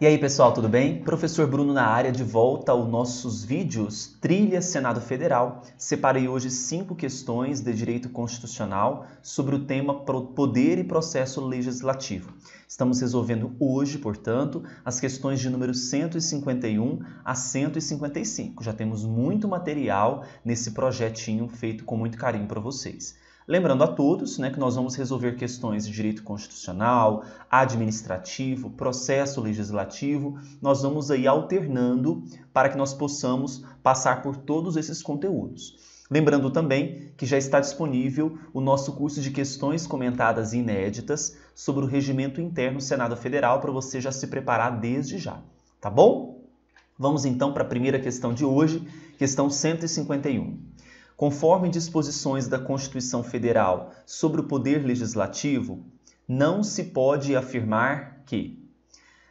E aí pessoal, tudo bem? Professor Bruno na área, de volta aos nossos vídeos Trilha Senado Federal. Separei hoje 5 questões de direito constitucional sobre o tema poder e processo legislativo. Estamos resolvendo hoje, portanto, as questões de número 151 a 155. Já temos muito material nesse projetinho feito com muito carinho para vocês. Lembrando a todos, né, que nós vamos resolver questões de direito constitucional, administrativo, processo legislativo. Nós vamos aí alternando para que nós possamos passar por todos esses conteúdos. Lembrando também que já está disponível o nosso curso de questões comentadas e inéditas sobre o Regimento Interno do Senado Federal para você já se preparar desde já, tá bom? Vamos então para a primeira questão de hoje, questão 151. Conforme disposições da Constituição Federal sobre o Poder Legislativo, não se pode afirmar que...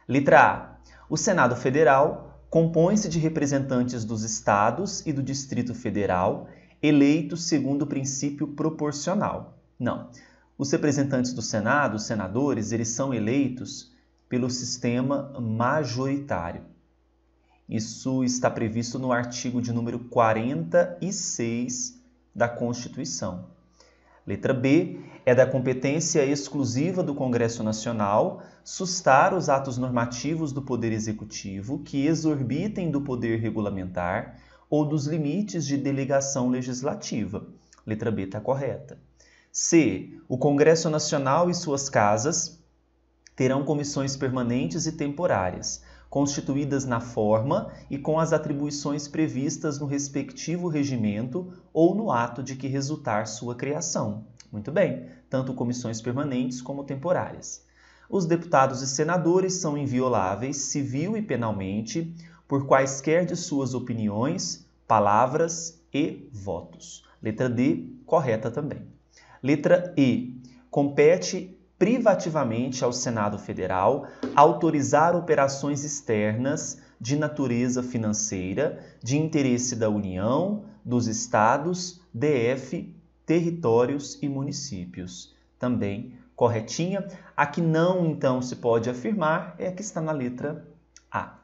Letra A. O Senado Federal compõe-se de representantes dos estados e do Distrito Federal eleitos segundo o princípio proporcional. Não. Os representantes do Senado, os senadores, eles são eleitos pelo sistema majoritário. Isso está previsto no artigo de número 46 da Constituição. Letra B. É da competência exclusiva do Congresso Nacional sustar os atos normativos do Poder Executivo que exorbitem do Poder Regulamentar ou dos limites de delegação legislativa. Letra B está correta. C. O Congresso Nacional e suas casas terão comissões permanentes e temporárias, constituídas na forma e com as atribuições previstas no respectivo regimento ou no ato de que resultar sua criação. Muito bem, tanto comissões permanentes como temporárias. Os deputados e senadores são invioláveis, civil e penalmente, por quaisquer de suas opiniões, palavras e votos. Letra D, correta também. Letra E, compete privativamente ao Senado Federal autorizar operações externas de natureza financeira de interesse da União, dos estados, DF, territórios e municípios. Também corretinha. A que não, então, se pode afirmar é a que está na letra A.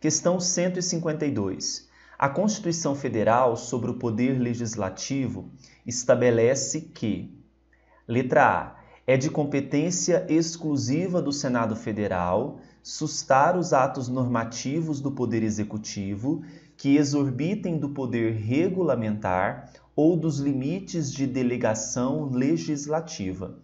Questão 152. A Constituição Federal sobre o Poder Legislativo estabelece que... Letra A. É de competência exclusiva do Senado Federal sustar os atos normativos do Poder Executivo que exorbitem do Poder Regulamentar ou dos limites de delegação legislativa.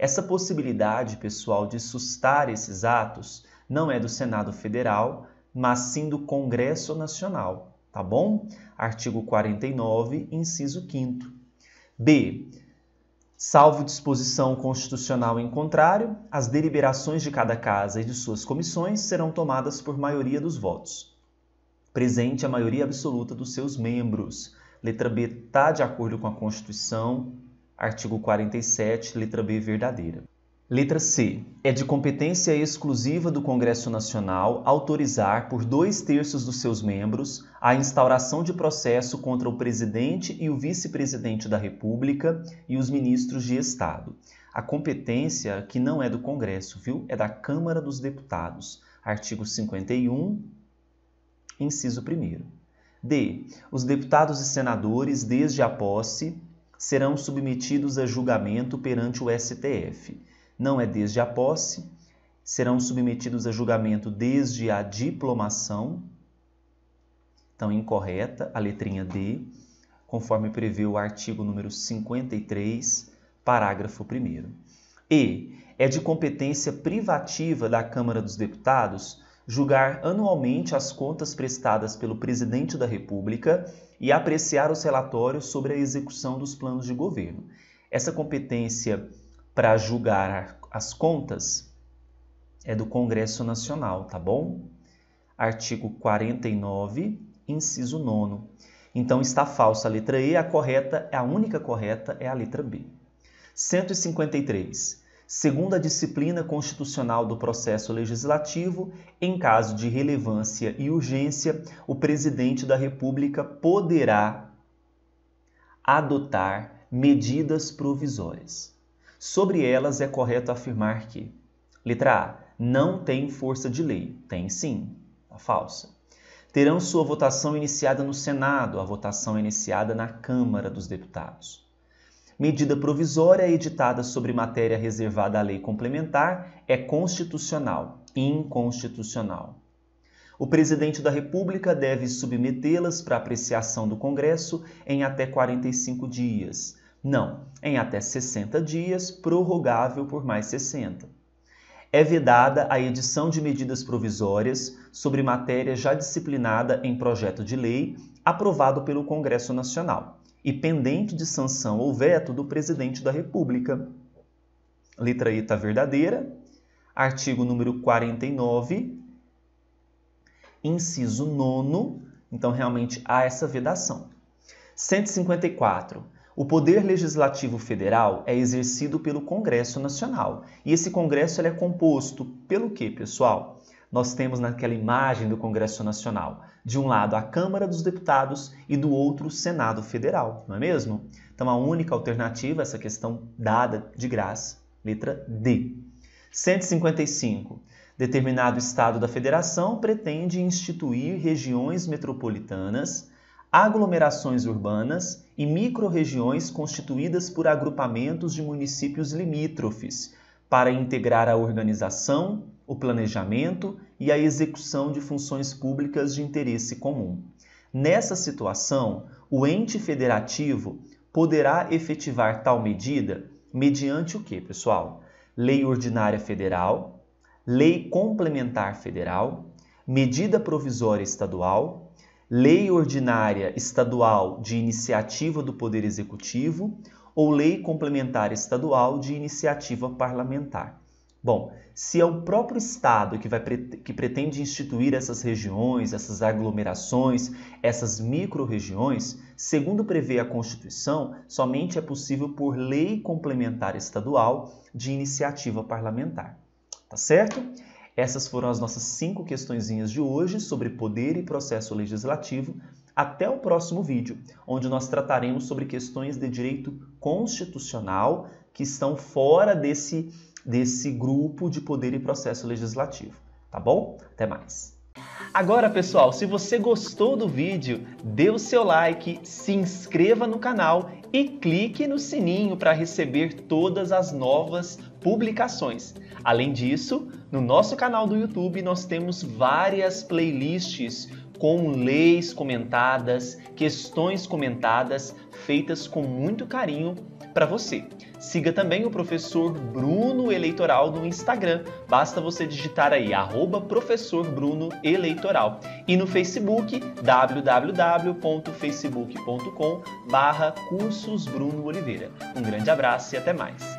Essa possibilidade, pessoal, de sustar esses atos não é do Senado Federal, mas sim do Congresso Nacional, tá bom? Artigo 49, inciso 5º. B. Salvo disposição constitucional em contrário, as deliberações de cada casa e de suas comissões serão tomadas por maioria dos votos, presente a maioria absoluta dos seus membros. Letra B está de acordo com a Constituição, artigo 47, letra B verdadeira. Letra C. É de competência exclusiva do Congresso Nacional autorizar, por 2/3 dos seus membros, a instauração de processo contra o Presidente e o Vice-Presidente da República e os Ministros de Estado. A competência que não é do Congresso, viu? É da Câmara dos Deputados. Artigo 51, inciso 1º. D. Os deputados e senadores, desde a posse, serão submetidos a julgamento perante o STF. Não é desde a posse, serão submetidos a julgamento desde a diplomação, então incorreta a letrinha D, conforme prevê o artigo número 53, parágrafo 1º. E é de competência privativa da Câmara dos Deputados julgar anualmente as contas prestadas pelo Presidente da República e apreciar os relatórios sobre a execução dos planos de governo. Essa competência para julgar as contas é do Congresso Nacional, tá bom? Artigo 49, inciso 9º. Então está falsa a letra E, a correta, a única correta é a letra B. 153. Segundo a disciplina constitucional do processo legislativo, em caso de relevância e urgência, o Presidente da República poderá adotar medidas provisórias. Sobre elas é correto afirmar que... Letra A. não tem força de lei. Tem sim, a falsa. Terão sua votação iniciada no Senado, a votação iniciada na Câmara dos Deputados. Medida provisória editada sobre matéria reservada à lei complementar é constitucional, inconstitucional. O Presidente da República deve submetê-las para apreciação do Congresso em até 45 dias. Não, em até 60 dias, prorrogável por mais 60. É vedada a edição de medidas provisórias sobre matéria já disciplinada em projeto de lei aprovado pelo Congresso Nacional e pendente de sanção ou veto do Presidente da República. Letra I está verdadeira. Artigo número 49, inciso 9. Então, realmente, há essa vedação. 154. O Poder Legislativo Federal é exercido pelo Congresso Nacional. E esse Congresso ele é composto pelo quê, pessoal? Nós temos naquela imagem do Congresso Nacional, de um lado a Câmara dos Deputados e do outro o Senado Federal, não é mesmo? Então a única alternativa, essa questão dada de graça, letra D. 155. Determinado Estado da Federação pretende instituir regiões metropolitanas, aglomerações urbanas e micro-regiões constituídas por agrupamentos de municípios limítrofes, para integrar a organização, o planejamento e a execução de funções públicas de interesse comum. Nessa situação, o ente federativo poderá efetivar tal medida mediante o quê, pessoal? Lei Ordinária Federal, Lei Complementar Federal, Medida Provisória Estadual, Lei Ordinária Estadual de Iniciativa do Poder Executivo ou Lei Complementar Estadual de Iniciativa Parlamentar. Bom, se é o próprio Estado que pretende instituir essas regiões, essas aglomerações, essas micro-regiões, segundo prevê a Constituição, somente é possível por lei complementar estadual de iniciativa parlamentar. Tá certo? Essas foram as nossas 5 questõezinhas de hoje sobre poder e processo legislativo. Até o próximo vídeo, onde nós trataremos sobre questões de direito constitucional que estão fora desse grupo de poder e processo legislativo, tá bom? Até mais! Agora, pessoal, se você gostou do vídeo, dê o seu like, se inscreva no canal e clique no sininho para receber todas as novas publicações. Além disso, no nosso canal do YouTube nós temos várias playlists com leis comentadas, questões comentadas, feitas com muito carinho para você. Siga também o professor Bruno Eleitoral no Instagram. Basta você digitar aí, @professorbrunoeleitoral. E no Facebook, www.facebook.com/cursosbrunooliveira. Um grande abraço e até mais.